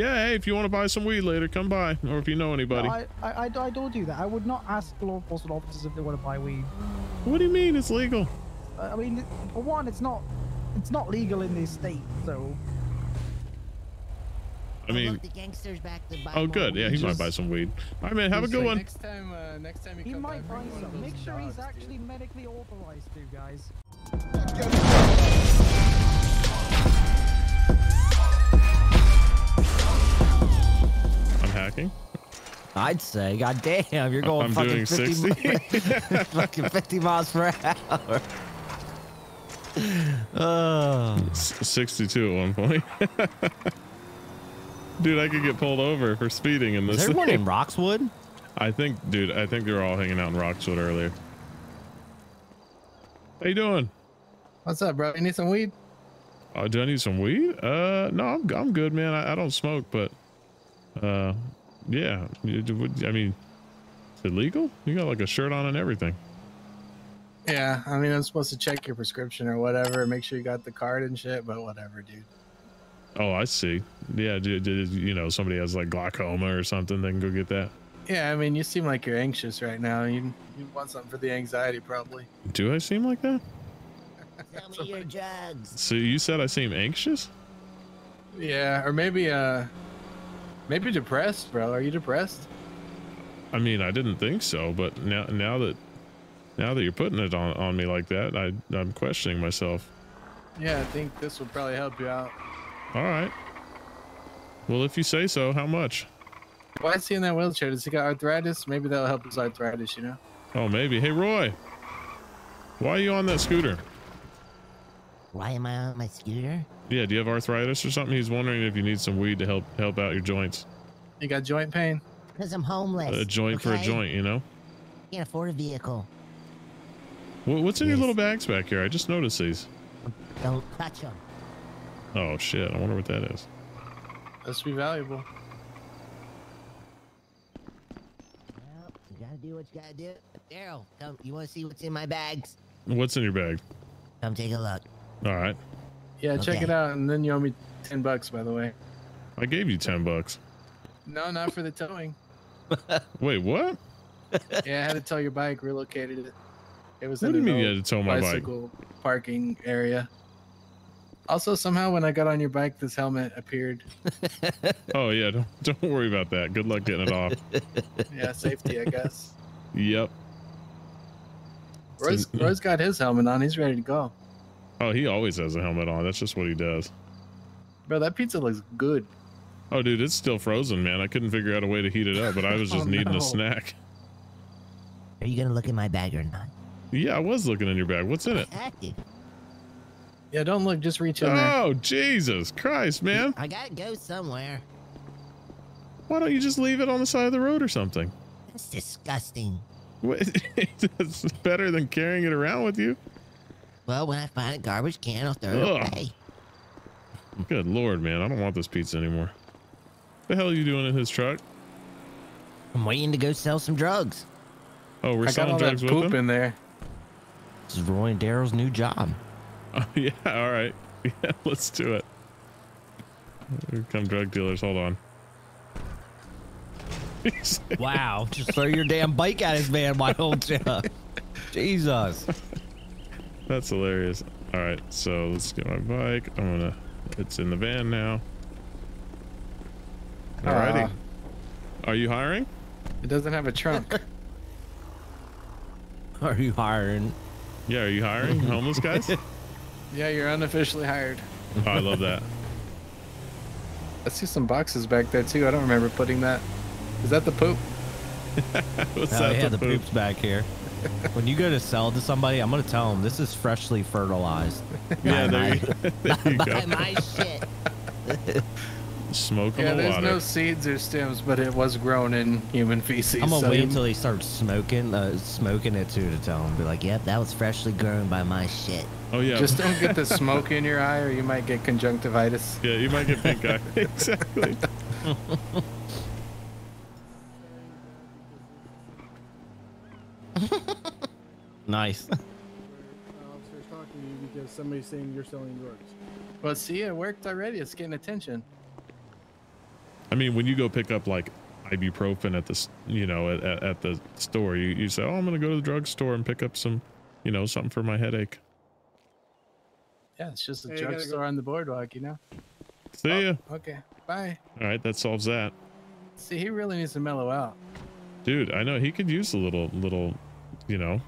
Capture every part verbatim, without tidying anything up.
yeah, hey, if you want to buy some weed later, come by. Or if you know anybody. No, I, I, I, I don't do that. I would not ask law enforcement officers if they want to buy weed. What do you mean it's legal? I mean, for one, it's not, it's not legal in this state, so. I mean, look, the gangster's back to buy oh, good. Yeah, he just might buy some weed. All right, man. Have a good one. Next time, uh, next time you he come might buy some. Make sure dogs, he's actually dude. medically authorized, too, guys. I'm hacking. I'd say, goddamn, you're going I'm fucking doing fifty. Fucking fifty miles per hour. Oh. sixty-two at one point. Dude, I could get pulled over for speeding in this. Is everyone in Roxwood? I think, dude, I think they were all hanging out in Roxwood earlier. How you doing? What's up, bro? You need some weed? Oh, do I need some weed? Uh, no, I'm I'm good, man. I, I don't smoke, but, uh, yeah. I mean, is it legal? You got like a shirt on and everything. Yeah, I mean, I'm supposed to check your prescription or whatever, make sure you got the card and shit, but whatever, dude. Oh, I see. Yeah, did, did, you know, somebody has like glaucoma or something, they can go get that. Yeah, I mean, you seem like you're anxious right now. You, you want something for the anxiety, probably. Do I seem like that? Tell me your drugs. So you said I seem anxious? Yeah, or maybe, uh, maybe depressed, bro. Are you depressed? I mean, I didn't think so, but now, now that, now that you're putting it on, on me like that, I, I'm questioning myself. Yeah, I think this will probably help you out. All right. Well, if you say so, how much? Why is he in that wheelchair? Does he got arthritis? Maybe that'll help his arthritis, you know? Oh, maybe. Hey, Roy. Why are you on that scooter? Why am I on my scooter? Yeah, do you have arthritis or something? He's wondering if you need some weed to help help out your joints. You got joint pain? Because I'm homeless. A joint okay? for a joint, you know? Can't afford a vehicle. Well, what's in yes. your little bags back here? I just noticed these. Don't touch them. Oh shit, I wonder what that is. Must be valuable. Well, you gotta do what you gotta do. Daryl, come, you wanna see what's in my bags? What's in your bag? Come take a look. Alright. Yeah, okay. Check it out, and then you owe me ten bucks, by the way. I gave you ten bucks. No, not for the towing. Wait, what? Yeah, I had to tow your bike, relocated it. It was what in do you mean you had to tow my bicycle bike? Parking area. Also, somehow when I got on your bike, this helmet appeared. Oh, yeah. Don't, don't worry about that. Good luck getting it off. Yeah, safety, I guess. Yep. Roy's, Roy's got his helmet on. He's ready to go. Oh, he always has a helmet on. That's just what he does. Bro, that pizza looks good. Oh, dude, it's still frozen, man. I couldn't figure out a way to heat it up, but I was just oh, needing no. a snack. Are you going to look in my bag or not? Yeah, I was looking in your bag. What's in it? Yeah, don't look. Just reach in there. Oh, Jesus Christ, man. I gotta go somewhere. Why don't you just leave it on the side of the road or something? That's disgusting. What? That's better than carrying it around with you. Well, when I find a garbage can, I'll throw Ugh. it away. Good Lord, man. I don't want this pizza anymore. What the hell are you doing in his truck? I'm waiting to go sell some drugs. Oh, we're I selling got all drugs that poop with him? in there. This is Roy and Daryl's new job. Oh, yeah, all right. Yeah, let's do it. Here come drug dealers. Hold on. Wow, just throw your damn bike at his man, why don't you? Jesus. That's hilarious. All right, so let's get my bike. I'm gonna. It's in the van now. All righty. Uh, Are you hiring? It doesn't have a trunk. Are you hiring? Yeah, are you hiring homeless guys? Yeah, you're unofficially hired. Oh, I love that. I see some boxes back there too. I don't remember putting that. Is that the poop? What's no, that yeah, the, the poop? poop's back here. When you go to sell to somebody, I'm gonna tell them this is freshly fertilized. Yeah, there you, there you go. Buy my shit. Smoke yeah, on the there's water. No seeds or stems, but it was grown in human feces. I'm gonna so wait until he starts smoking, uh, smoking it too, to tell him. Be like, yep, that was freshly grown by my shit. Oh yeah. Just don't get the smoke in your eye, or you might get conjunctivitis. Yeah, you might get pink eye. Exactly. Nice. Officer's talking to you because somebody's saying you're selling drugs. Well, see, it worked already. It's getting attention. I mean, when you go pick up like ibuprofen at the, you know, at, at the store, you, you say, oh, I'm going to go to the drugstore and pick up some, you know, something for my headache. Yeah, it's just a hey, drugstore go. on the boardwalk, you know? See oh, ya. Okay, bye. All right, that solves that. See, he really needs to mellow out. Dude, I know he could use a little, little, you know,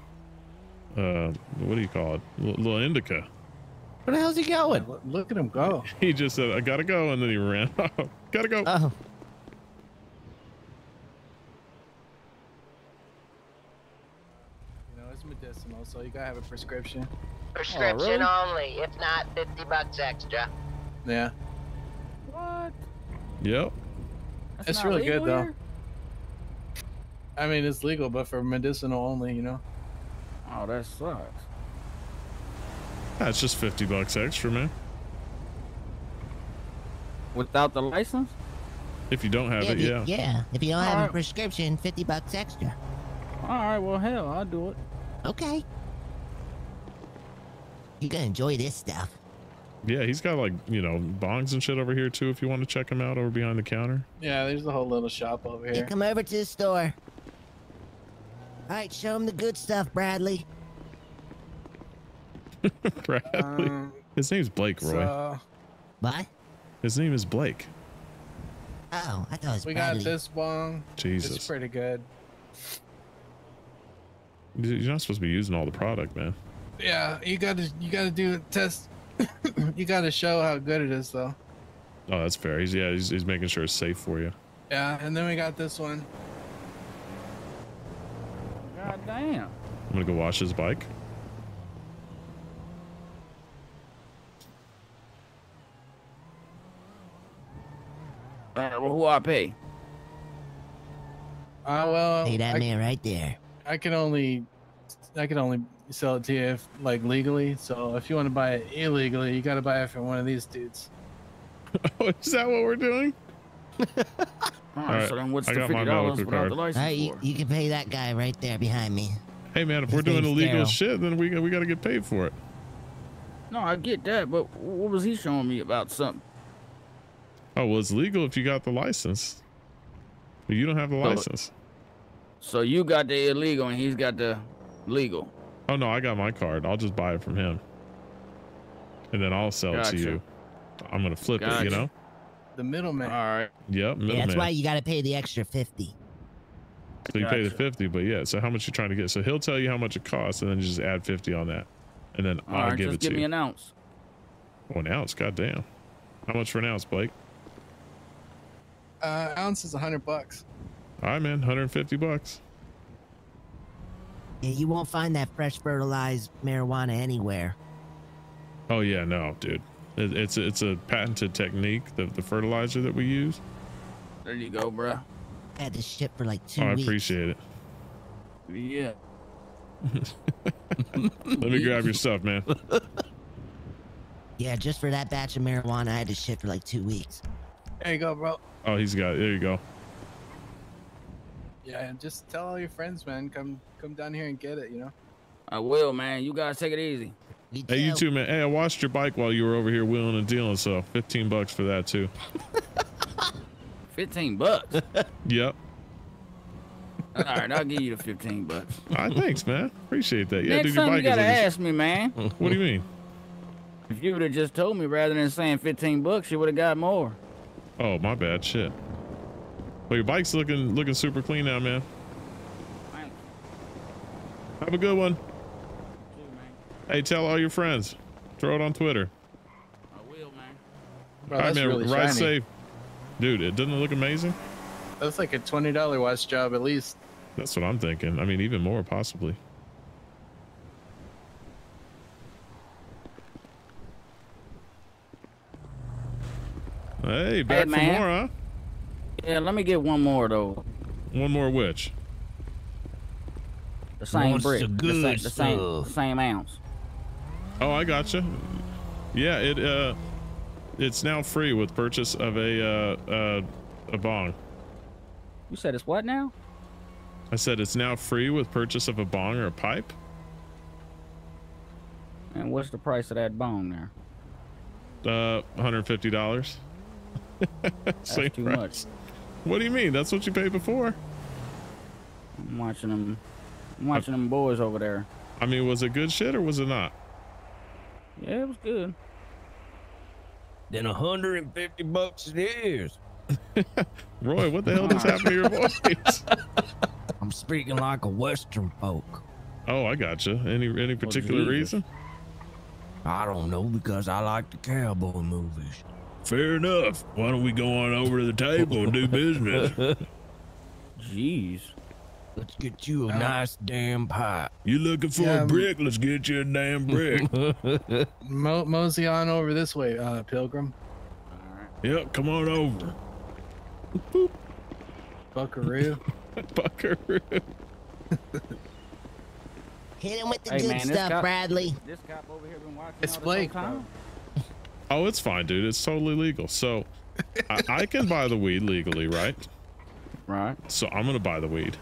uh, what do you call it? L little indica. Where the hell's he going? Look at him go. He just said, I gotta go, and then he ran off. Gotta go. Oh. You know, it's medicinal, so you gotta have a prescription. Prescription oh, really? only, if not fifty bucks extra. Yeah. What? Yep. That's it's really good, though. Here? I mean, it's legal, but for medicinal only, you know? Oh, that sucks. That's just fifty bucks extra, man. Without the license? If you don't have yeah, it, yeah. Yeah, if you don't All have right. a prescription, fifty bucks extra. All right, well, hell, I'll do it. Okay. You're gonna enjoy this stuff. Yeah, he's got like, you know, bongs and shit over here too if you want to check him out over behind the counter. Yeah, there's a whole little shop over here. Yeah, come over to the store. All right, show him the good stuff, Bradley. Bradley. Um, His name's Blake, Roy. So... What? His name is Blake. Oh, I thought it was we Bradley. We got this bong. Jesus. It's pretty good. You're not supposed to be using all the product, man. Yeah, you gotta, you gotta do a test. You gotta show how good it is, though. Oh, that's fair. He's yeah, he's, he's making sure it's safe for you. Yeah, and then we got this one. God damn. I'm gonna go wash his bike. All right, well, who I pay? Ah, uh, well. Hey, that I, man right there. I can only, I can only. sell it to you if, like, legally. So if you want to buy it illegally, you got to buy it from one of these dudes. Oh, is that what we're doing? All right, so then what's I the fifty dollars without card. the license right, you, you can pay that guy right there behind me. Hey, man, if His we're doing illegal Daryl. shit, then we, we got to get paid for it. No, I get that, but what was he showing me about something? Oh, well, it's legal if you got the license. But you don't have the so, license. So you got the illegal and he's got the legal. Oh, no, I got my card. I'll just buy it from him. And then I'll sell gotcha. it to you. I'm going to flip gotcha. it, you know? The middleman. All right. Yep, middleman. Yeah, that's why you got to pay the extra fifty. So you gotcha. pay the fifty, but yeah, so how much you trying to get? So he'll tell you how much it costs, and then you just add fifty on that. And then All I'll right, give it to you. Just give me an ounce. Oh, an ounce? Goddamn. How much for an ounce, Blake? Uh, ounce is a hundred bucks. All right, man, a hundred fifty bucks. Yeah, you won't find that fresh fertilized marijuana anywhere. Oh yeah, no, dude. It, it's it's a patented technique, the the fertilizer that we use. There you go, bro. I had this shit for like two. Oh, weeks. I appreciate it. Yeah. Let me grab your stuff, man. Yeah, just for that batch of marijuana, I had this shit for like two weeks. There you go, bro. Oh, he's got it. There you go. Yeah, and just tell all your friends, man. Come come down here and get it, you know? I will, man. You guys take it easy. You hey, you too, man. Hey, I washed your bike while you were over here wheeling and dealing, so fifteen bucks for that, too. fifteen bucks? Yep. All right, I'll give you the fifteen bucks. All right, thanks, man. Appreciate that. Yeah, Next dude, your time bike you got to ask me, man. What do you mean? If you would have just told me rather than saying fifteen bucks, you would have got more. Oh, my bad. Shit. Well, your bike's looking looking super clean now, man. Thanks. Have a good one. You too, man. Hey, tell all your friends. Throw it on Twitter. I will, man. Bro, all right, man. Really ride shiny. safe, dude. It doesn't look amazing. That's like a twenty dollar watch job at least. That's what I'm thinking. I mean, even more possibly. Hey, back hey, for man. more, huh? Yeah, let me get one more though. One more which? The same What's brick, the, the, same, the same, same ounce. Oh, I gotcha. Yeah, it uh, it's now free with purchase of a uh, uh, a bong. You said it's what now? I said it's now free with purchase of a bong or a pipe. And what's the price of that bong there? Uh, one hundred fifty dollars. That's Same too price. much. What do you mean? That's what you paid before. I'm watching them. I'm watching I, them boys over there. I mean, was it good shit or was it not? Yeah, it was good. Then a hundred and fifty bucks it is. Roy, what the hell just happened to your voice? I'm speaking like a Western folk. Oh, I gotcha. Any any particular reason? I don't know, because I like the cowboy movies. Fair enough. Why don't we go on over to the table and do business? Jeez. Let's get you a uh, nice damn pie. You looking for yeah, a brick? Let's get you a damn brick. Mo mosey on over this way, uh, Pilgrim. All right. Yep, come on over. Boop. Buckaroo. Buckaroo. Hit him with the hey, good man, stuff, cop, Bradley. This cop over here been watching it's all Blake, this whole time? Oh, it's fine, dude. It's totally legal. So I, I can buy the weed legally, right? Right. So I'm going to buy the weed.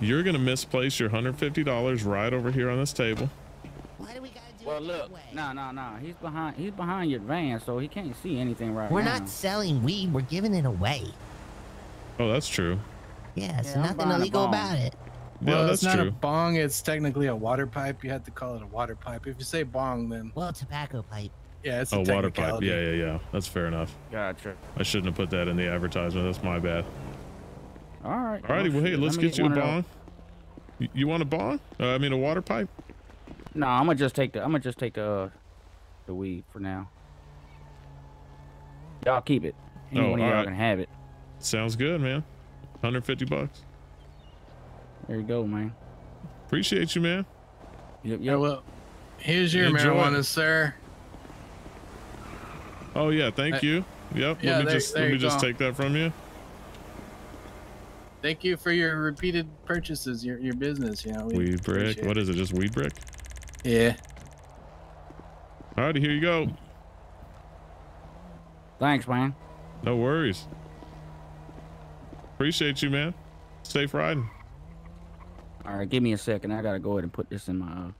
You're going to misplace your one hundred fifty dollars right over here on this table. Why do we got to do well, it look, way? No, no, no. He's behind, he's behind your van, so he can't see anything right we're now. We're not selling weed. We're giving it away. Oh, that's true. Yeah, so yeah, nothing illegal about it. Well, yeah, that's it's not true. a bong. It's technically a water pipe. You have to call it a water pipe. If you say bong, then... Well, tobacco pipe. Yeah, it's a, a water pipe. Yeah, yeah, yeah. That's fair enough. Gotcha. I shouldn't have put that in the advertisement. That's my bad. All right. All righty. Well, hey, let's get you a bong. You, you want a bong? Uh, I mean, a water pipe? No, I'm gonna just take the. I'm gonna just take the uh, the weed for now. Y'all keep it. Anyone y'all can have it. Sounds good, man. one hundred fifty bucks. There you go, man. Appreciate you, man. Yep. Yep. Well, here's your Enjoy. marijuana, sir. Oh yeah, thank you. Yep. Yeah, let me there, just there let me just go. take that from you. Thank you for your repeated purchases, your your business, you know. We weed brick. What is it? Just weed brick? Yeah. Alrighty, here you go. Thanks, man. No worries. Appreciate you, man. Safe riding. Alright, give me a second. I gotta go ahead and put this in my uh,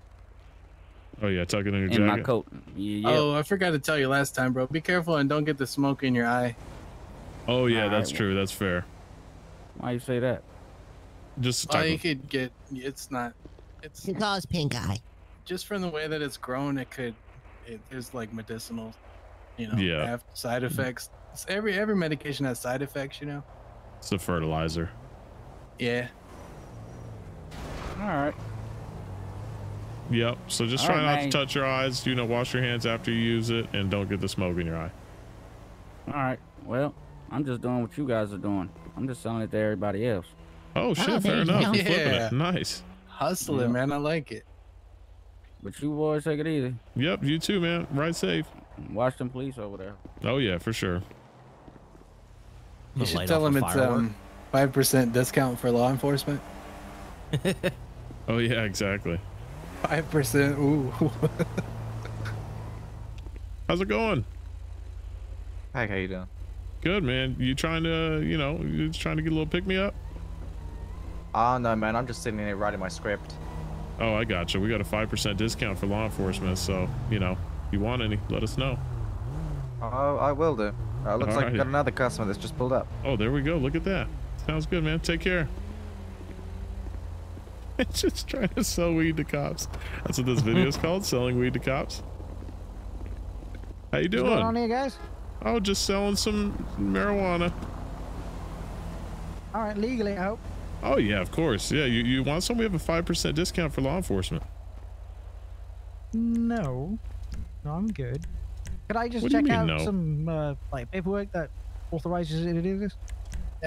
Oh yeah, tuck it in your in jacket. In my coat. Yeah, yeah. Oh, I forgot to tell you last time, bro. Be careful and don't get the smoke in your eye. Oh yeah, All that's right. true. That's fair. Why you say that? Just. Oh, you could get. It's not. It's. It can cause pink eye. Just from the way that it's grown, it could. It is like medicinal, you know. Yeah. Side effects. It's every every medication has side effects, you know. It's a fertilizer. Yeah. All right. Yep. So just All try right, not man. to touch your eyes. You know, wash your hands after you use it, and don't get the smoke in your eye. All right. Well, I'm just doing what you guys are doing. I'm just selling it to everybody else. Oh shit! Oh, fair enough. You're flipping it. Nice. Hustling, yeah. man. I like it. But you boys take it easy. Yep. You too, man. Ride safe. Watch them police over there. Oh yeah, for sure. You the should tell them it's um five percent discount for law enforcement. Oh yeah, exactly. Five percent. Ooh. How's it going? Hi, how you doing? Good, man. You trying to, you know, you trying to get a little pick me up? Oh no, man. I'm just sitting there writing my script. Oh, I gotcha. We got a five percent discount for law enforcement, so you know, if you want any, let us know. Oh, I will do. Uh, looks All like right. got another customer that's just pulled up. Oh, there we go. Look at that. Sounds good, man. Take care. Just trying to sell weed to cops. That's what this video is called, selling weed to cops. How you doing? What's going on here, guys? Oh, just selling some marijuana. All right, legally, I hope. Oh yeah, of course. Yeah, you you want some? We have a five percent discount for law enforcement. No, no, I'm good. Could I just what check out no? some uh, like paperwork that authorizes you to do this?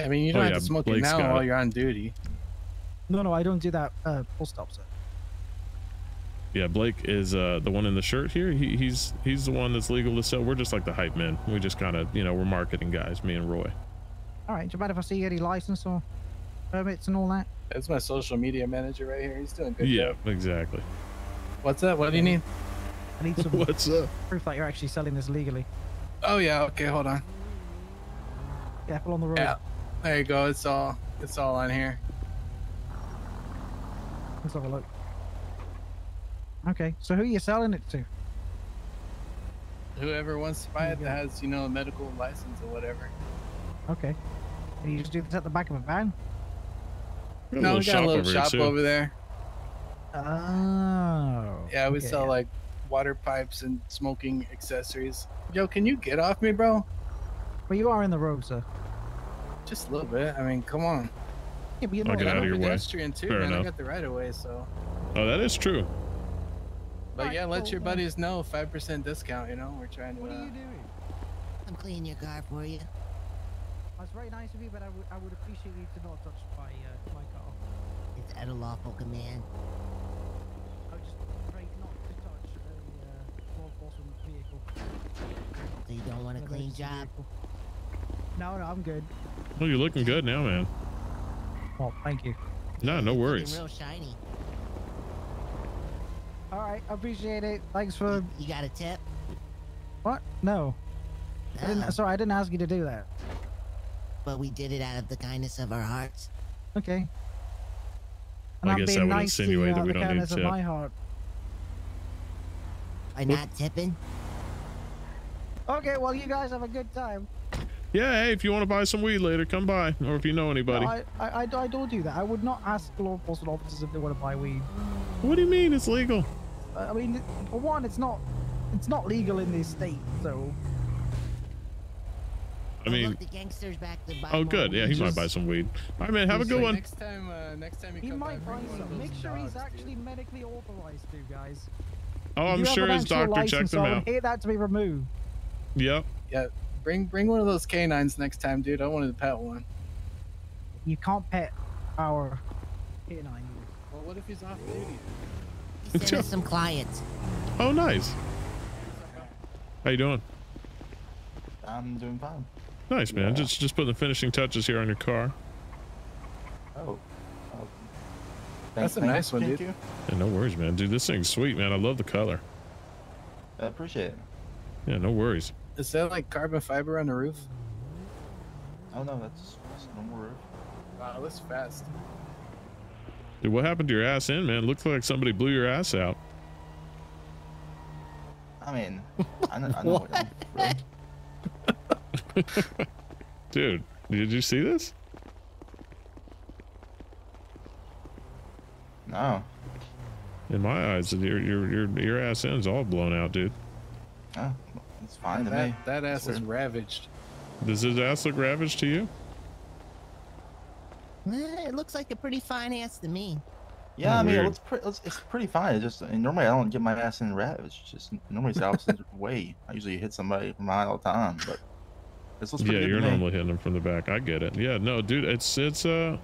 I mean, you don't oh, have yeah, to smoke it now while it. you're on duty. No, no, I don't do that. Uh, full stop, sir. Yeah, Blake is uh, the one in the shirt here. He, he's he's the one that's legal to sell. We're just like the hype men. We just kind of, you know, we're marketing guys, me and Roy. All right. Do you mind if I see any license or permits and all that? That's my social media manager right here. He's doing good. Yeah, job. exactly. What's up? What do you need? I need some What's up? proof that you're actually selling this legally. Oh, yeah. Okay, hold on. Careful on the road. Yeah, there you go. It's all, it's all on here. Let's have a look. Okay, so who are you selling it to? whoever wants to buy it that has, you know, a medical license or whatever. Okay. Can you just do this at the back of a van? Got no, we got a little over shop over there. Oh. Yeah, we okay. sell like water pipes and smoking accessories. Yo, can you get off me, bro? Well, you are in the road, sir. Just a little bit. I mean, come on. Yeah, but you know, I'll get out of your pedestrian way. Too, Fair man. Enough. I got the right of way, so. Oh, that is true. But right, yeah, let cool, your buddies know five percent discount, you know? We're trying to. What uh, are you doing? I'm cleaning your car for you. That's very nice of you, but I, I would appreciate you to not touch my, uh, my car. It's at a lawful command. I would just pray not to touch a law enforcement vehicle. So you don't want a clean job? Vehicle. No, no, I'm good. Oh, you're looking good now, man. Oh, thank you. No, no worries. Real shiny. All right, I appreciate it. Thanks for. You got a tip? What? No. no. I didn't, sorry, I didn't ask you to do that. But we did it out of the kindness of our hearts. Okay. And I I'm guess being that would nice insinuate that we don't need tip. My heart. By not tipping? Okay, well, you guys have a good time. Yeah, hey, if you want to buy some weed later, come by. Or if you know anybody. No, I, I, I, I don't do that. I would not ask law enforcement officers if they want to buy weed. What do you mean it's legal? Uh, I mean, for one, it's not, it's not legal in this state, so. I mean, the gangsters back to buy oh, good. Yeah, he just, might buy some weed. All right, man, have a good one. Next time, uh, next time you he come might buy some. Make sure dogs, he's actually dude. medically authorized, dude, guys. Oh, if I'm sure his doctor checked him out. I would hate that to be removed. Yep. Yeah. Bring bring one of those canines next time, dude. I wanted to pet one. You can't pet our canine. Well, what if he's off duty? He sent us some clients. Oh, nice. How you doing? I'm doing fine. Nice, man. Yeah. Just just putting the finishing touches here on your car. Oh. oh. That's a nice one, dude. Yeah, no worries, man. Dude, this thing's sweet, man. I love the color. I appreciate it. Yeah, no worries. Is that like carbon fiber on the roof? Oh no, that's, that's normal roof. Wow, that's fast. Dude, what happened to your ass end, man? Looks like somebody blew your ass out. I mean, I know, I know what? what I'm really. Dude, did you see this? No. In my eyes, your your your your ass end's all blown out, dude. Oh. It's fine to me. That ass is ravaged. Does his ass look ravaged to you? It looks like a pretty fine ass to me. Yeah, oh, I mean, it looks pre it's, it's pretty fine. It's just I mean, normally I don't get my ass in ravaged. Just normally it's out of the way. I usually hit somebody from behind all the time, but this looks pretty yeah, good you're to me. Normally hitting them from the back. I get it. Yeah, no, dude, it's it's uh,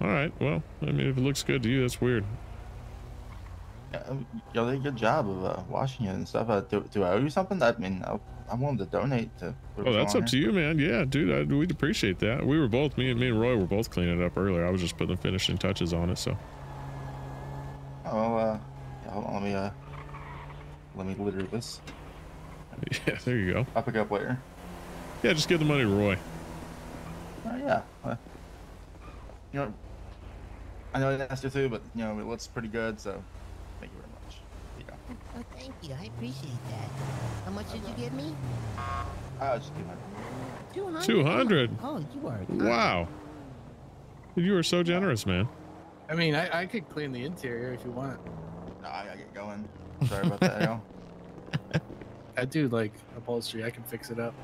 all right. Well, I mean, if it looks good to you, that's weird. Yeah, you did a good job of uh, washing it and stuff. Uh, do, do I owe you something? I mean, I, I wanted to donate to. Oh, that's up here. to you, man. Yeah, dude, I, we'd appreciate that. We were both, me and me and Roy were both cleaning it up earlier. I was just putting the finishing touches on it, so. Oh, uh, yeah, hold on, let me, uh, let me litter this. Yeah, there you go. I'll pick up later. Yeah, just give the money to Roy. Oh, uh, yeah. Uh, you know, I know I didn't ask you to, but, you know, it looks pretty good, so. Thank you very much. Yeah. Oh, thank you. I appreciate that. How much did you give me? I was just two hundred. two hundred. Oh, you are. Wow. You are so generous, man. I mean, I, I could clean the interior if you want. Nah, I gotta get going. Sorry about that, y'all. I do like upholstery. I can fix it up.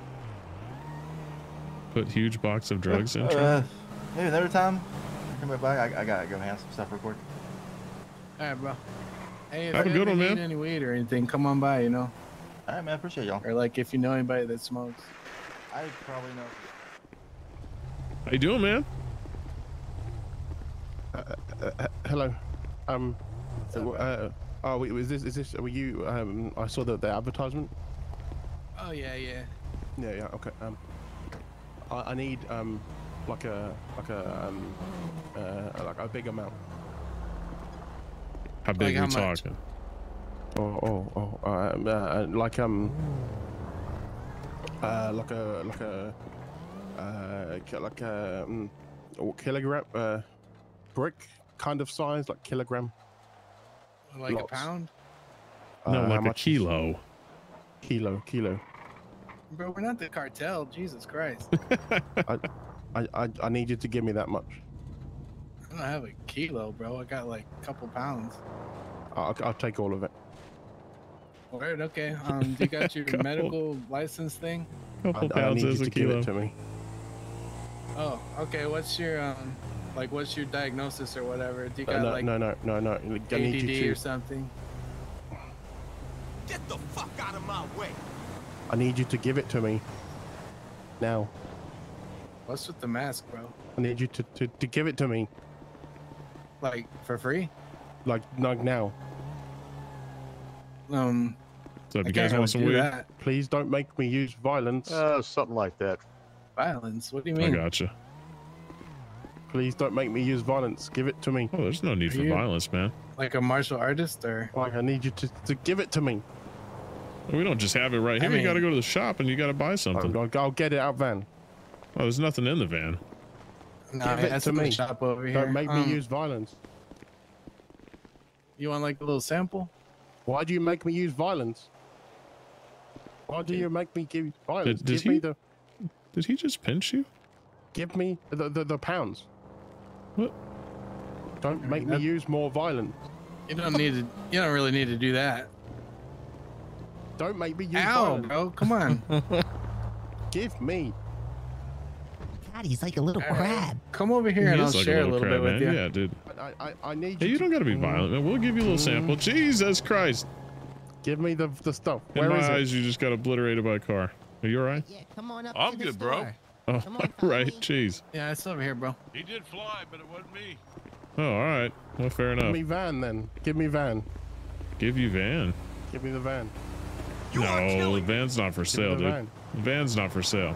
Put huge box of drugs in. Uh, maybe another time. Come back. I, I gotta go handle some stuff real quick. All right, bro. Hey, if Have a good one, man. Any weed or anything, come on by, you know. All right, man. Appreciate y'all. Or like, if you know anybody that smokes. I probably know. How you doing, man? Uh, uh, uh, hello. Um. Uh, uh, oh, wait, was this? Is this? Were you? Um. I saw the the advertisement. Oh yeah, yeah. Yeah, yeah. Okay. Um. I, I need um, like a like a um, uh, like a big amount. How big like are we talking? Oh, oh, oh, um, uh, like um, uh, like a, like a, uh, like a um, kilogram, uh, brick kind of size, like kilogram. Like lots. A pound? No, uh, like a kilo. Kilo, kilo. Bro, we're not the cartel. Jesus Christ. I, I, I need you to give me that much. I don't have a kilo, bro. I got like a couple pounds. I'll, I'll take all of it. All right, okay. Um, do you got your medical license thing? Couple I, pounds I need is you to a give kilo. It to me. Oh, okay. What's your um, like, what's your diagnosis or whatever? Do you got no, no, like no, no, no, no, no. I need you to... or something? Get the fuck out of my way! I need you to give it to me now. What's with the mask, bro? I need you to, to, to give it to me. Like for free? Like like now. Um. So if you guys want some weed, please don't make me use violence. Uh, something like that. Violence? What do you mean? I gotcha. Please don't make me use violence. Give it to me. Oh, there's no need for violence, man. Like a martial artist, or like I need you to to give it to me. We don't just have it right here. I mean, you got to go to the shop and you got to buy something. I'll, I'll get it out van. Oh, there's nothing in the van. No, nah, that's a me. Shop over here. Don't make um, me use violence. You want like a little sample? Why do you make me use violence? Why do you make me give violence? Did, did give he, me the. Did he just pinch you? Give me the the, the pounds. What? Don't I mean, make that, me use more violence. You don't need to. You don't really need to do that. Don't make me use Ow, violence. Bro, come on. Give me. God, he's like a little right. crab. Come over here he and I'll like share a little, a little crab, bit man. with you. Yeah, dude. I, I, I need hey, you. You don't gotta be violent, man. We'll give you a little sample. Jesus Christ. Give me the, the stuff. Where In my is eyes, it? You just got obliterated by a car. Are you all right? Yeah, come on up. I'm to good, the bro. Oh, come on, right. Jeez. Yeah, it's over here, bro. He did fly, but it wasn't me. Oh, all right. Well, fair enough. Give me van then. Give me van. Give you van. Give me the van. You no, the van's not for sale, dude. Van. The van's not for sale.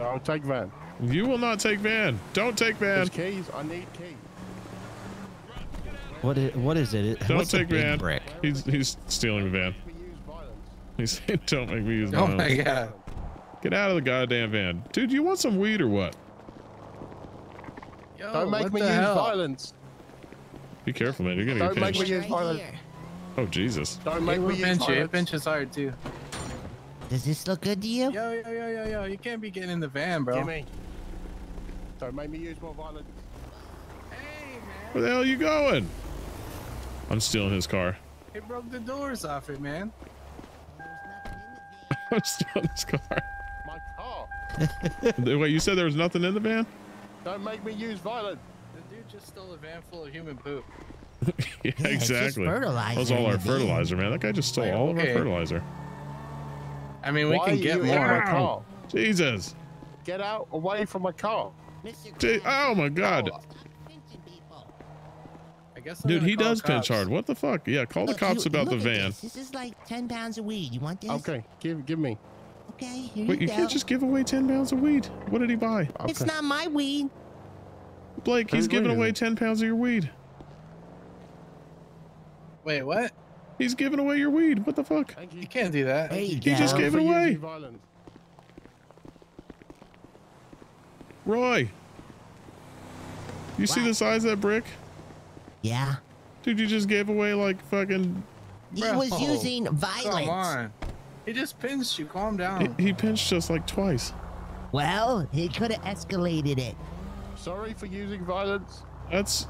I'll take van. You will not take van. Don't take van. There's keys. I need keys. What is, what is it? Don't What's take van. Brick? He's he's stealing the van. He's saying, don't make me use violence. Oh my god. Get out of the goddamn van. Dude, you want some weed or what? Yo, don't make me use hell? violence. Be careful, man. You're going to get pinched. Don't make me use violence. Oh, Jesus. Don't make me use violence. Pinch is hard, too. Does this look good to you? Yo, yo, yo, yo, yo. You can't be getting in the van, bro. Give me. Don't make me use more violence. Hey, man. Where the hell are you going? I'm stealing his car. He broke the doors off it, man. I'm stealing his car. My car. Wait, you said there was nothing in the van? Don't make me use violence. The dude just stole a van full of human poop. Yeah, yeah, exactly. That was all our fertilizer, man. That guy just stole Wait, all okay. of our fertilizer. I mean, we Why can get more. My car? Jesus. Get out away from my car. Je oh, my God. I guess Dude, he does cops. pinch hard. What the fuck? Yeah, call look, the cops you, about the van. This. this is like ten pounds of weed. You want this? Okay, give give me. Okay, here Wait, you, you go. can't just give away ten pounds of weed. What did he buy? Okay. It's not my weed. Blake, he's Who's giving away it? ten pounds of your weed. Wait, what? He's giving away your weed. What the fuck? You. you can't do that. He go. just gave it away. Roy, you wow. see the size of that brick? Yeah. Dude, you just gave away like fucking. He bro. was using violence. Come on. He just pinched you. Calm down. He, he pinched us like twice. Well, he could have escalated it. Sorry for using violence. That's.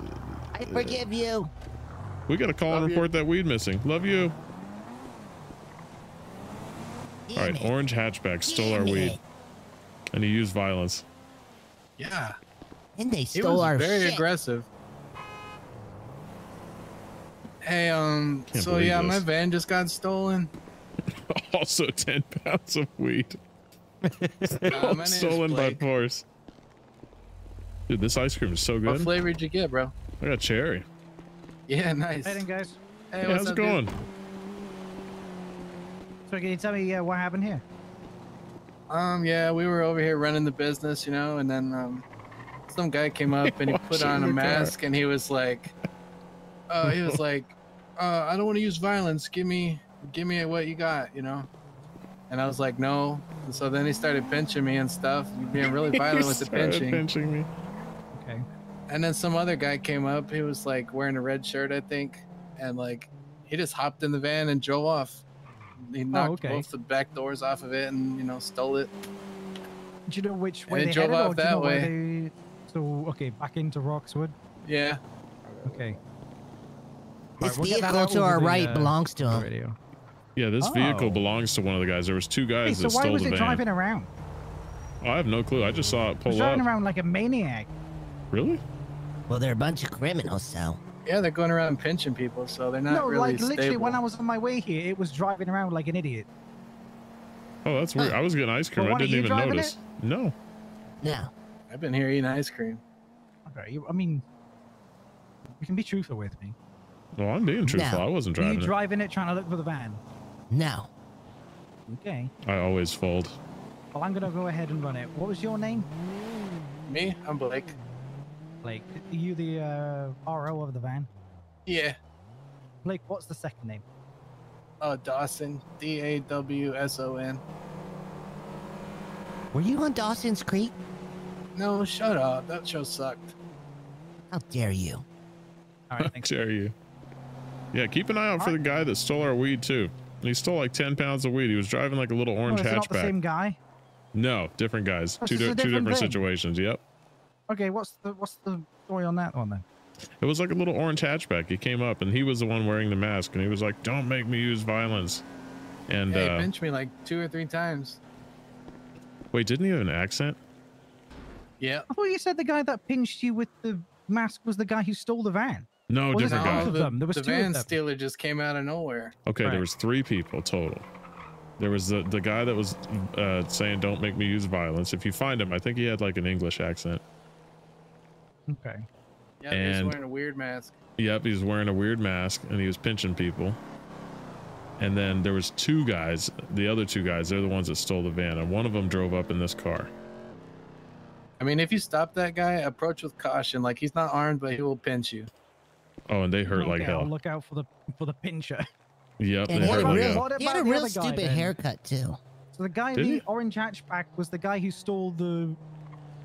I forgive uh, you. We gotta call Love and report you. that weed missing. Love you. Damn All right, it. orange hatchback stole Damn our weed, it. and he used violence. Yeah, and they stole it was our very shit. aggressive. Hey, um, Can't so yeah, this. my van just got stolen. Also, ten pounds of weed. uh, stolen by force. Dude, this ice cream is so good. What flavor did you get, bro? I got cherry. Yeah, nice. Hey, guys. Hey, hey what's how's up, it going? Dude? So, can you tell me uh, what happened here? Um, yeah, we were over here running the business, you know, and then um, some guy came up and he put on a mask car. and he was like, uh, he was like, uh, I don't want to use violence. Give me, give me what you got, you know? And I was like, no. And so then he started pinching me and stuff, being really violent with the pinching. pinching me. Okay. And then some other guy came up. He was like wearing a red shirt, I think, and like he just hopped in the van and drove off. he knocked oh, okay. both the back doors off of it and, you know, stole it. Do you know which way and they drove headed, off that you know way? They... So, okay, back into Roxwood? Yeah. Okay. This right, vehicle to our right the, belongs to him. Radio. Yeah, this oh. vehicle belongs to one of the guys. There was two guys hey, so that stole the van. So why was it driving around? Oh, I have no clue. I just saw it pull up. Driving around like a maniac. Really? Well, they're a bunch of criminals, so. Yeah, they're going around pinching people, so they're not no, really No, like literally stable. When I was on my way here, it was driving around like an idiot. Oh, that's weird. Huh. I was getting ice cream. Well, I didn't even notice. It? No. No. I've been here eating ice cream. Okay, I mean, you can be truthful with me. Well, I'm being truthful. No. I wasn't driving it. Are you driving it. it trying to look for the van? No. Okay. I always fold. Well, I'm going to go ahead and run it. What was your name? Me? I'm Blake. Blake, are you the uh, R O of the van? Yeah. Blake, what's the second name? Uh, Dawson. D A W S O N. Were you on Dawson's Creek? No, shut up. That show sucked. How dare you? All right, thanks. How dare you? Yeah, keep an eye out All for right. the guy that stole our weed, too. He stole like ten pounds of weed. He was driving like a little orange oh, is hatchback. Not the same guy? No, different guys. Oh, two di different two different thing. situations, yep. Okay, what's the what's the story on that one then? It was like a little orange hatchback. He came up and he was the one wearing the mask and he was like, "Don't make me use violence." And yeah, he uh, pinched me like two or three times. Wait, didn't he have an accent? Yeah. I thought you said the guy that pinched you with the mask was the guy who stole the van. No, well, different guy. Of them. There was the two van of them. Stealer just came out of nowhere. Okay, right. There was three people total. There was the the guy that was uh, saying, "Don't make me use violence." If you find him, I think he had like an English accent. Okay. Yeah, and he's wearing a weird mask. Yep, he's wearing a weird mask, and he was pinching people. And then there was two guys. The other two guys, they're the ones that stole the van, and one of them drove up in this car. I mean, if you stop that guy, approach with caution. Like, he's not armed, but he will pinch you. Oh, and they hurt okay, like hell. I'll look out for the for the pincher. Yep, and they hurt like hell. He had a real stupid guy, haircut too. So the guy Did in the he? orange hatchback was the guy who stole the.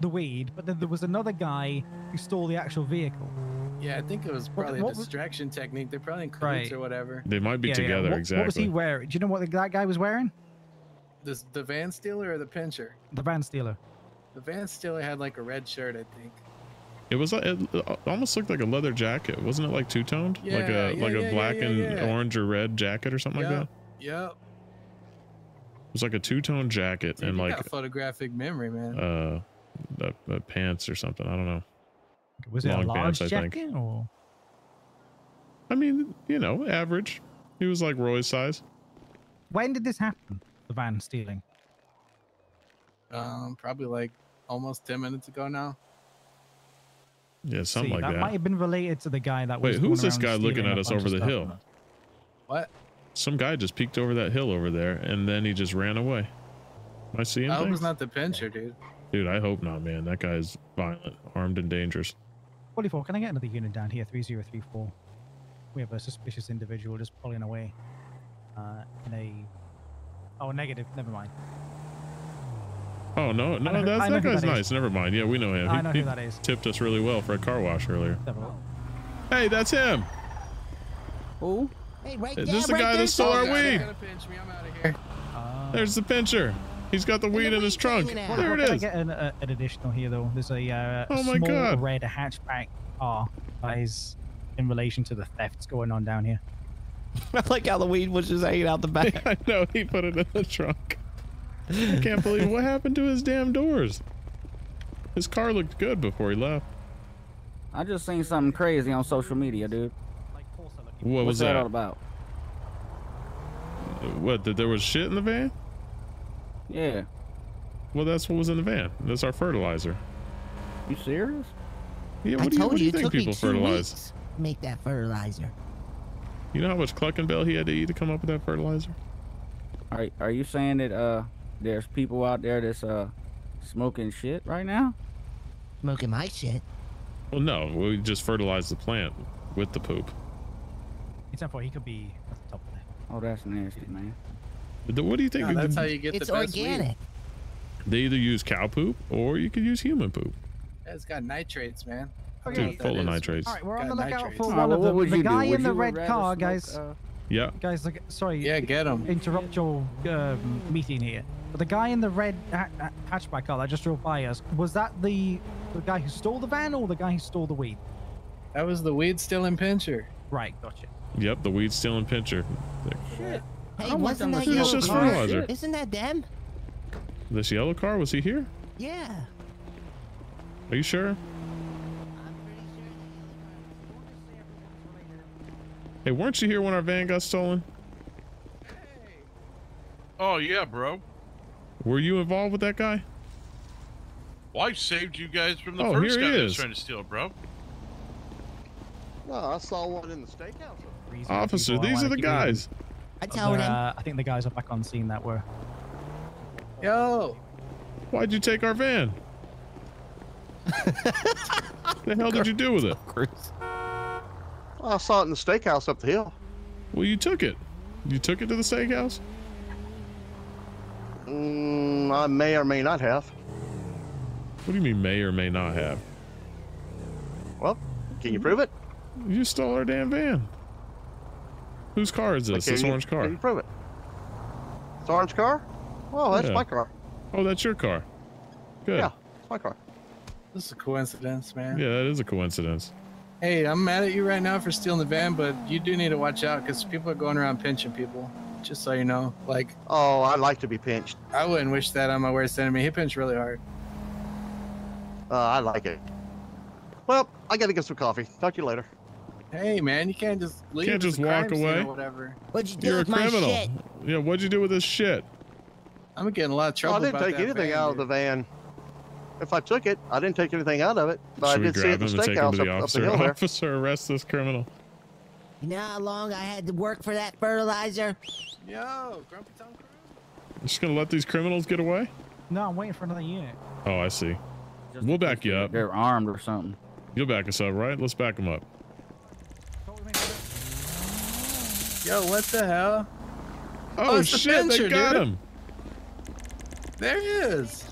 the weed, but then there was another guy who stole the actual vehicle. Yeah, I think it was probably what, what a distraction was... technique. They're probably in cleats right. or whatever. They might be yeah, together, yeah. What, exactly. What was he wearing? Do you know what that guy was wearing? This, the van stealer or the pincher? The van stealer. The van stealer had like a red shirt, I think. It was like, it almost looked like a leather jacket. Wasn't it like two-toned? Yeah, like a, yeah, like a yeah, black yeah, yeah, and yeah. orange or red jacket or something yep, like that? Yep. It was like a two-tone jacket Dude, and you like... got photographic memory, man. Uh... The, the pants or something. I don't know. Was it Long a large pants, jacket I think. Or? I mean, you know, average. He was like Roy's size. When did this happen? The van stealing. Um, probably like almost ten minutes ago now. Yeah, something See, like that. That might have been related to the guy that Wait, was. Wait, who's this guy looking at us over the hill? What? Some guy just peeked over that hill over there, and then he just ran away. Am I seeing? I hope it's not the pincher, dude. Dude, I hope not, man. That guy's violent, armed, and dangerous. forty-four, can I get another unit down here? three zero three four. We have a suspicious individual just pulling away uh, in a... Oh, negative. Never mind. Oh, no. No, that's, that, that guy's that nice. Never mind. Yeah, we know him. He, I know who that is. Tipped us really well for a car wash earlier. Hey, that's him. Who? Hey, right there. Is this the guy that stole our weed? Uh, There's the pincher. He's got the weed in his trunk. Well, there it is. I get an, uh, an additional here, though. There's a, uh, oh a my small God. red hatchback car that is in relation to the thefts going on down here. I like how the weed was just hanging out the back. Yeah, I know. He put it in the trunk. I can't believe what happened to his damn doors. His car looked good before he left. I just seen something crazy on social media, dude. Like, what What's was that? that all about? What? That there was shit in the van? Yeah. Well, that's what was in the van. That's our fertilizer. You serious? Yeah. What I do you, what you, you think people fertilize? Make that fertilizer. You know how much cluck and bell he had to eat to come up with that fertilizer? Are Are you saying that uh there's people out there that's uh smoking shit right now? Smoking my shit? Well, no. We just fertilize the plant with the poop. It's not for he could be at the top of that. Oh, that's nasty, man. What do you think? No, that's how you get it's the best organic. Weed. They either use cow poop or you could use human poop. Yeah, it's got nitrates, man. Okay. Dude, full of nitrates. All right, we're on the lookout for one of them. The guy in the red car, guys. Yeah. Guys, like, sorry. Yeah, get him. Interrupt your uh, meeting here. But the guy in the red ha hatchback car that just drove by us, was that the, the guy who stole the van or the guy who stole the weed? That was the weed stealing pincher. Right, gotcha. Yep, the weed stealing pincher. Shit. Hey, wasn't that yellow car? Isn't that them? This yellow car, was he here? Yeah. Are you sure? Hey, weren't you here when our van got stolen? Hey. Oh, yeah, bro. Were you involved with that guy? Well, I saved you guys from the oh, first guy that was trying to steal, bro. No, I saw one in the steakhouse. Reason Officer, these are the guys. Them. I tell him. Uh, I think the guys are back on scene that were. Yo. Why'd you take our van? What the hell did you do with it? Well, I saw it in the steakhouse up the hill. Well, you took it. You took it to the steakhouse? Mm, I may or may not have. What do you mean may or may not have? Well, can you prove it? You stole our damn van. Whose car is this? Okay, this orange car. Can you prove it? This orange car? Oh, that's yeah. my car. Oh, that's your car. Good. Yeah, it's my car. This is a coincidence, man. Yeah, that is a coincidence. Hey, I'm mad at you right now for stealing the van, but you do need to watch out because people are going around pinching people. Just so you know, like. Oh, I'd like to be pinched. I wouldn't wish that on my worst enemy. He pinched really hard. Uh, I like it. Well, I gotta get some coffee. Talk to you later. Hey, man, you can't just leave. You can't just walk away. Or whatever. What'd you do You're with a criminal. My shit? Yeah, what'd you do with this shit? I'm getting a lot of trouble. Oh, I didn't take anything out of the van. If I took it, I didn't take anything out of it, but Should I did see it at the steakhouse the up, officer, up the hill Officer, there. Arrest this criminal. You know how long I had to work for that fertilizer? Yo, Grumpy Tom Cruise. You're just going to let these criminals get away? No, I'm waiting for another unit. Oh, I see. Just we'll back you up. They're armed or something. You'll back us up, right? Let's back them up. Yo, what the hell? Oh, oh shit, the pincher, they got dude. him. There he is.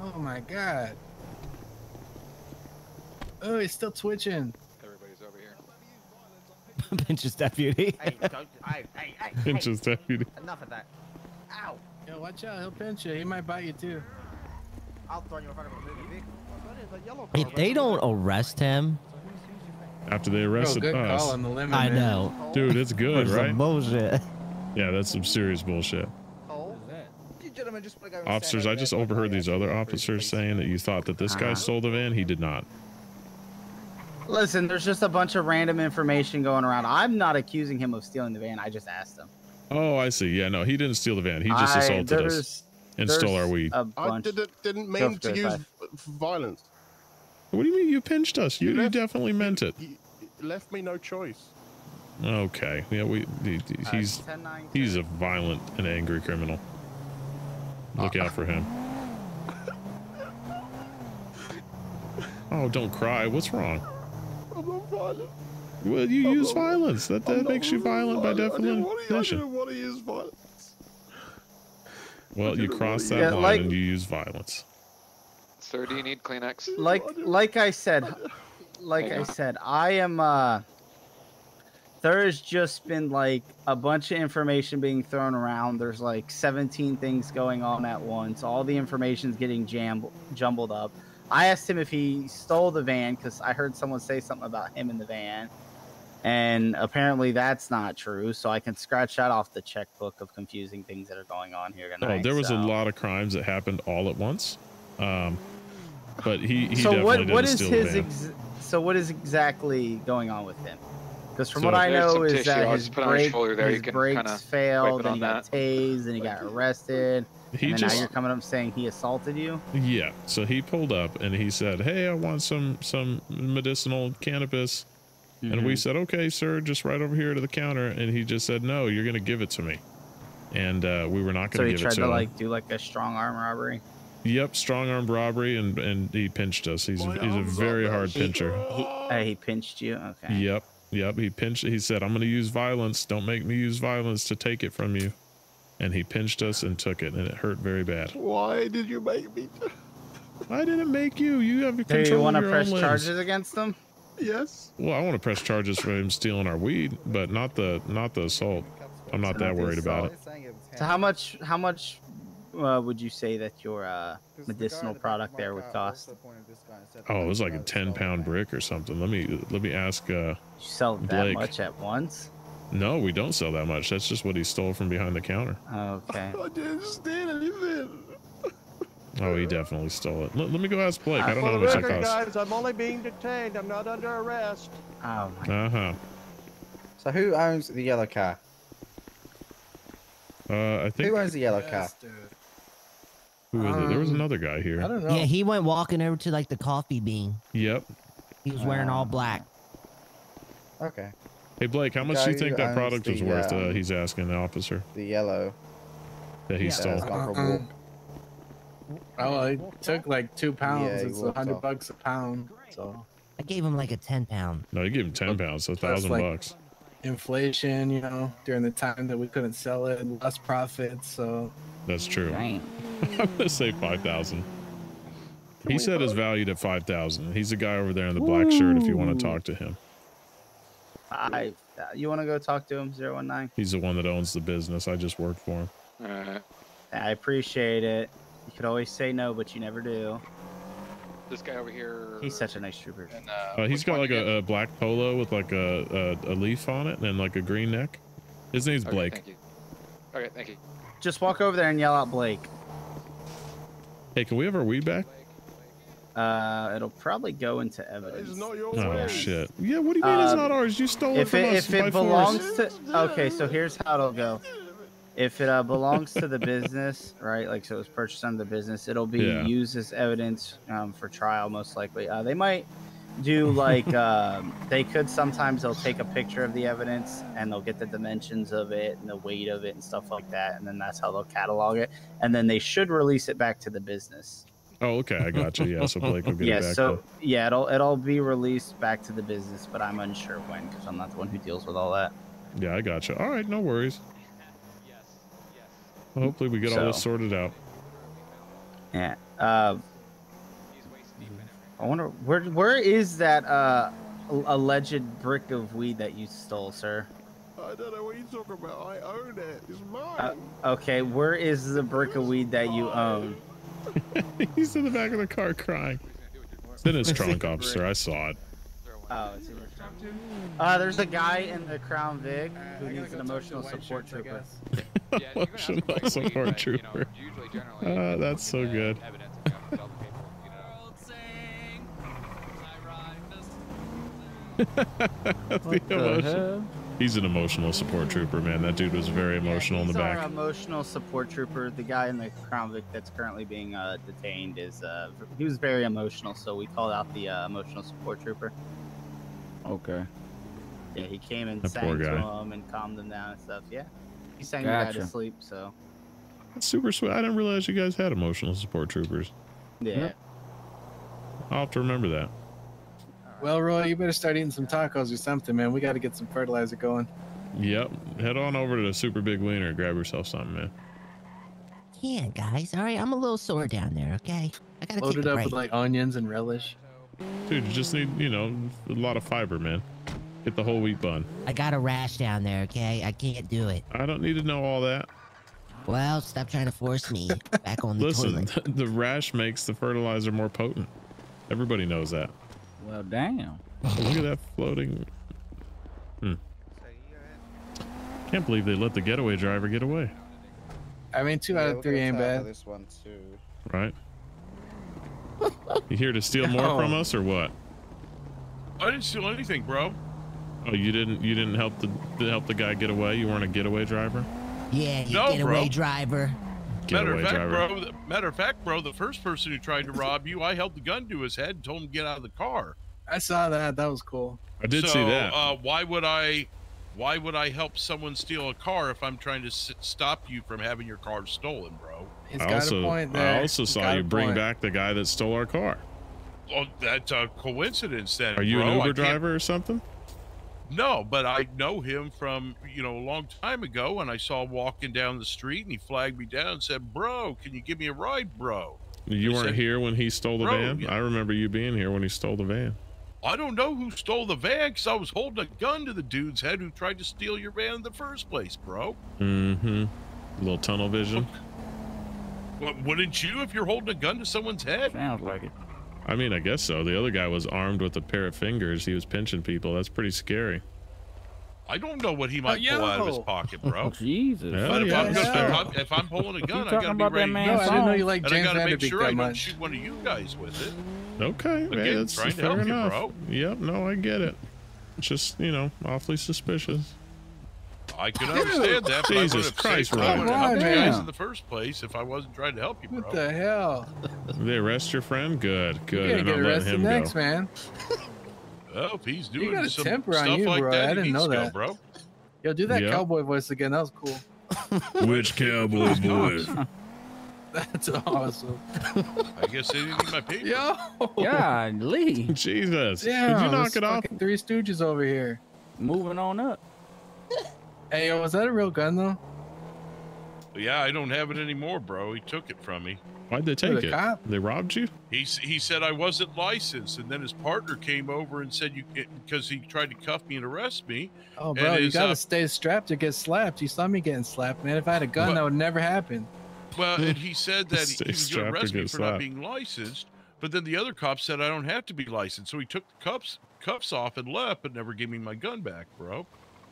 Oh my god. Oh, he's still twitching. Everybody's over here. Pinch's deputy. Hey, don't. Hey, hey, hey. Pinch's hey. deputy. Enough of that. Ow. Yo, watch out. He'll pinch you. He might bite you too. I'll throw you in front of a movie. That is a yellow car. If they don't arrest him. After they arrested oh, good us. Call on the lemon, I man. know. Dude, it's good, right? Some bullshit. Yeah, that's some serious bullshit. Officers, I just overheard these other officers saying that you thought that this guy stole the van. He did not. Listen, there's just a bunch of random information going around. I'm not accusing him of stealing the van. I just asked him. Oh, I see. Yeah, no, he didn't steal the van. He just assaulted us and stole our weed. I did, didn't mean to use violence. What do you mean you pinched us? You, you, left, you definitely meant it. You left me no choice. Okay. Yeah, we. He's he's a violent and angry criminal. Look out for him. Oh, don't cry. What's wrong? I'm not violent. Well, you I'm use not, violence. That, that makes you violent, violent by definition. I didn't want to use violence. Well, you cross that yeah, line like, and you use violence. Sir, do you need Kleenex? Like, like I said, like I said, I am, uh... there has just been like a bunch of information being thrown around. There's like seventeen things going on at once. All the information's getting jambled, jumbled up. I asked him if he stole the van because I heard someone say something about him in the van. And apparently that's not true. So I can scratch that off the checkbook of confusing things that are going on here tonight. Oh, there was so. a lot of crimes that happened all at once. Um, but he, he so definitely what, didn't what is steal his the van. So what is exactly going on with him? Because from so what I know is tissue. that his, brake, there. his brakes failed, then he got that. tased, and he got arrested, he and just, now you're coming up saying he assaulted you? Yeah, so he pulled up, and he said, hey, I want some, some medicinal cannabis, mm-hmm. and we said, okay, sir, just right over here to the counter, and he just said, no, you're going to give it to me, and uh, we were not going to so give it to him. So he tried to like, do like a strong arm robbery? Yep, strong arm robbery, and, and he pinched us. He's, Boy, he's a very hard he, pincher. He, uh, he pinched you? Okay. Yep. Yep, he pinched. He said, I'm going to use violence. Don't make me use violence to take it from you. And he pinched us and took it, and it hurt very bad. Why did you make me? I didn't make you. You have control of your own limbs. Do you want to press charges against them? Yes. Well, I want to press charges for him stealing our weed, but not the not the assault. I'm not that worried about it. So how much how much uh, would you say that your uh, medicinal product there would cost? Oh, it was like a ten pound brick or something. Let me let me ask. Uh, you sell that much at once? No, we don't sell that much. That's just what he stole from behind the counter. Okay. I didn't steal anything. Oh, he definitely stole it. Let, let me go ask Blake. I don't know how much it costs. Guys, I'm only being detained. I'm not under arrest. Oh my. Uh huh. So who owns the yellow car? Uh, I think. Who owns the yellow car? Who was um, it? There was another guy here. I don't know. Yeah, he went walking over to like the coffee bean. Yep. He was wearing um, all black. Okay. Hey Blake, how much do you think that product was worth? Uh, he's asking the officer. The yellow. That he yeah, stole. Uh-uh. Oh, it took like two pounds. Yeah, it's a hundred bucks a pound. So I gave him like a ten pound. No, you gave him ten pounds, so a thousand like bucks. Inflation, you know, during the time that we couldn't sell it, less profits. So that's true. I'm gonna say five thousand. He said it's valued at five thousand. He's the guy over there in the black Ooh. shirt. If you want to talk to him, I. You want to go talk to him? zero one nine. He's the one that owns the business. I just worked for him. All right. I appreciate it. You could always say no, but you never do. This guy over here. He's such a nice trooper. And, uh, uh, he's got like a, a black polo with like a, a, a leaf on it and like a green neck. His name's Blake. Okay, thank you. Okay, thank you. Just walk over there and yell out Blake. Hey, can we have our weed back? Uh, it'll probably go into evidence. It's not yours. Oh shit. Yeah, what do you mean um, it's not ours? You stole it from it, us. If it belongs to. Okay, so here's how it'll go. If it uh, belongs to the business, right, like so it was purchased under the business, it'll be yeah. used as evidence um, for trial most likely. Uh, they might do like, um, they could sometimes they'll take a picture of the evidence and they'll get the dimensions of it and the weight of it and stuff like that. And then that's how they'll catalog it. And then they should release it back to the business. Oh, okay. I got you. Yeah, so Blake will get yeah, it back. So, yeah, it'll, it'll be released back to the business, but I'm unsure when because I'm not the one who deals with all that. Yeah, I got you. All right, no worries. Hopefully we get so, all this sorted out. Yeah. Uh, I wonder where where is that uh, alleged brick of weed that you stole, sir? I don't know what you're talking about. I own it. It's mine. Uh, okay. Where is the brick of weed that you own? He's in the back of the car crying. It's in his trunk, officer. I saw it. Oh, it's in your trunk. Uh, there's a guy in the Crown Vic who uh, needs an emotional support trooper. Yeah, emotional support trooper. Uh, that's so good. He's an emotional support trooper, man. That dude was very emotional yeah, in the back. He's our emotional support trooper. The guy in the Crown Vic that's currently being uh, detained is uh, he was very emotional, so we called out the uh, emotional support trooper. Okay. Yeah, he came and that sang to him and calmed him down and stuff. Yeah. He sang gotcha. the guy to sleep, so. That's super sweet. I didn't realize you guys had emotional support troopers. Yeah. Yep. I'll have to remember that. Right. Well, Roy, you better start eating some tacos or something, man. We got to get some fertilizer going. Yep. Head on over to the Super Big Wiener and grab yourself something, man. I can't, guys. All right, I'm a little sore down there, okay? I got to take a break. Loaded up with, like, onions and relish. Dude, you just need, you know, a lot of fiber, man. Get the whole wheat bun. I got a rash down there, okay? I can't do it. I don't need to know all that. Well, stop trying to force me back on the Listen, toilet. Listen, the rash makes the fertilizer more potent. Everybody knows that. Well, damn. Oh, look at that floating. Hmm. Can't believe they let the getaway driver get away. I mean, two yeah, out of three ain't bad. This one too. Right. You here to steal more no. from us or what? I didn't steal anything, bro. Oh, you didn't you didn't help the help the guy get away? You weren't a getaway driver? Yeah, you no, getaway bro. driver. Getaway matter of fact, driver. bro. Matter of fact, bro, the first person who tried to rob you, I held the gun to his head and told him to get out of the car. I saw that. That was cool. I did so, see that. Uh, why would I why would I help someone steal a car if I'm trying to s stop you from having your car stolen, bro? He's I got also, a point there. I also He's saw you bring point. back the guy that stole our car. Well, that's a coincidence then. Are you bro. an Uber I driver or something? No, but I know him from, you know, a long time ago, and I saw him walking down the street, and he flagged me down and said, bro, can you give me a ride, bro? You weren't here when he stole the van? I remember you being here when he stole the van. I don't know who stole the van because I was holding a gun to the dude's head who tried to steal your van in the first place, bro. Mm-hmm. A little tunnel vision. Well, wouldn't you if you're holding a gun to someone's head? Sounds like it. I mean, I guess so. The other guy was armed with a pair of fingers. He was pinching people. That's pretty scary. I don't know what he might oh, yeah. pull out of his pocket, bro. Jesus. Yeah, but if, yeah, I'm yeah. Gonna, if, I'm, if I'm pulling a gun, I gotta be ready. No, I didn't know you liked James Vanderbeek that much. And I gotta make sure I don't shoot one of you guys with it. Okay, again, man, that's fair help enough. You, bro. Yep, no, I get it. Just, you know, awfully suspicious. I could understand that, but Jesus I would have Christ, saved right. right, you guys in the first place if I wasn't trying to help you, bro. What the hell? Did they arrest your friend? Good, good. You gotta get arrested next, go. man. Oh, well, he's doing you some temper stuff on you, like bro. that. I didn't know that, bro. Yo, do that yep. cowboy voice again. That was cool. Which cowboy voice? That's awesome. I guess they didn't need my paper. Yo, God, Lee. Jesus. Yeah, did you knock it off? Three Stooges over here. Moving on up. Hey, yo, was that a real gun though? Yeah, I don't have it anymore, bro. He took it from me. Why'd they take the it? Cop? They robbed you? He he said I wasn't licensed, and then his partner came over and said you because he tried to cuff me and arrest me. Oh, bro, you his, gotta uh, stay strapped or get slapped. You saw me getting slapped, man. If I had a gun, but, that would never happen. Well, and he said that he was gonna arrest me for slapped. not being licensed, but then the other cop said I don't have to be licensed, so he took the cuffs cuffs off and left, but never gave me my gun back, bro.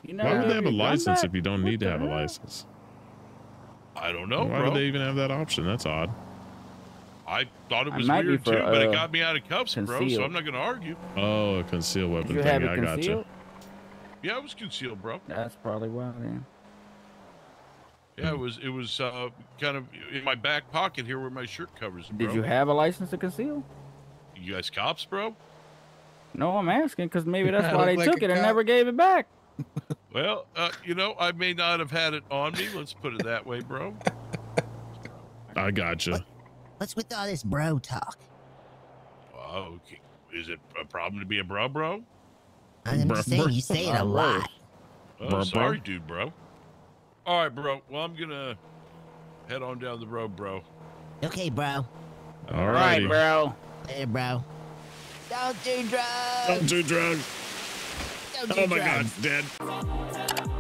You know, why would they have a license back? if you don't what need to have hell? a license? I don't know, Why bro. would they even have that option? That's odd. I thought it was weird, for, too, uh, but it got me out of cuffs, concealed. bro, so I'm not going to argue. Oh, a concealed weapon you thing. Have it I got gotcha. you. Yeah, it was concealed, bro. That's probably why, man. Yeah, it was, it was uh, kind of in my back pocket here where my shirt covers, bro. Did you have a license to conceal? You guys cops, bro? No, I'm asking, because maybe that's why they like took it cop. and never gave it back. Well, uh, you know, I may not have had it on me. Let's put it that way, bro. I gotcha. What, what's with all this bro talk? Oh, okay. Is it a problem to be a bro, bro? I'm just saying you say it a lot. Oh, bro, sorry, bro. dude, bro. All right, bro. Well, I'm gonna head on down the road, bro. Okay, bro. All right, bro. Hey, bro. Don't do drugs. Don't do drugs. Oh my God, dead.